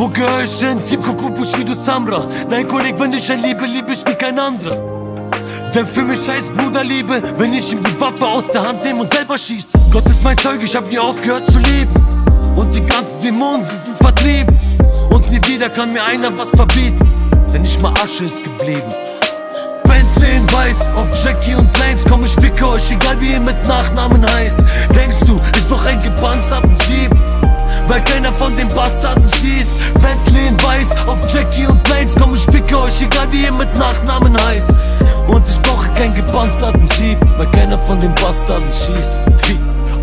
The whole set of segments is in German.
Wo gehöre ich hin? Deep Kokubushi, du Samra. Dein Kolleg, wenn ich ein Liebe, liebe ich wie kein anderer. Denn für mich heißt Bruderliebe, wenn ich ihm die Waffe aus der Hand nehme und selber schieße. Gott ist mein Zeuge, ich hab nie aufgehört zu leben. Und die ganzen Dämonen, sie sind vertrieben. Und nie wieder kann mir einer was verbieten, denn nicht mal Asche ist geblieben. Bentley in Weiß, auf Jackie und Plains komm, ich ficke euch, egal wie ihr mit Nachnamen heißt. Denkst du, ich noch ein gepanzerten Jeep, weil keiner von den Bastarden schießt? Bentley in Weiß, auf Jackie und Plains komm, ich ficke euch, egal wie ihr mit Nachnamen heißt. Und ich brauche keinen gepanzerten Jeep, weil keiner von den Bastarden schießt.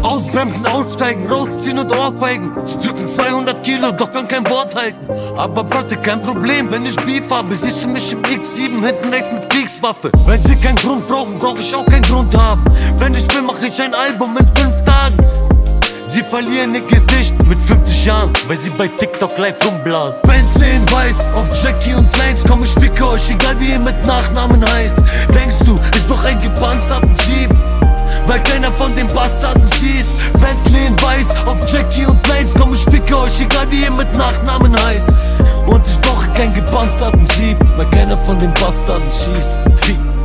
Ausbremsen, aussteigen, rausziehen und Ohrfeigen. Sie drücken 200 Kilo, doch kann kein Wort halten. Aber Bratte, kein Problem, wenn ich Beef habe. Siehst du mich im X7, hinten rechts mit Kriegswaffe. Wenn sie keinen Grund brauchen, brauch ich auch keinen Grund haben. Wenn ich will, mach ich ein Album in 5 Tagen. Sie verlieren ihr Gesicht mit 50 Jahren, weil sie bei TikTok live rumblasen. Bentley in Weiß, auf Jackie und Plains komm, ich ficke euch, egal wie ihr mit Nachnamen heißt. Denkst du, ich noch ein gepanzerten Jeep, weil keiner von den Bastarden schießt? Bentley in Weiß, auf Jackie und Plains komm, ich ficke euch, egal wie ihr mit Nachnamen heißt. Und ich brauche keinen gepanzerten Jeep, weil keiner von den Bastarden schießt.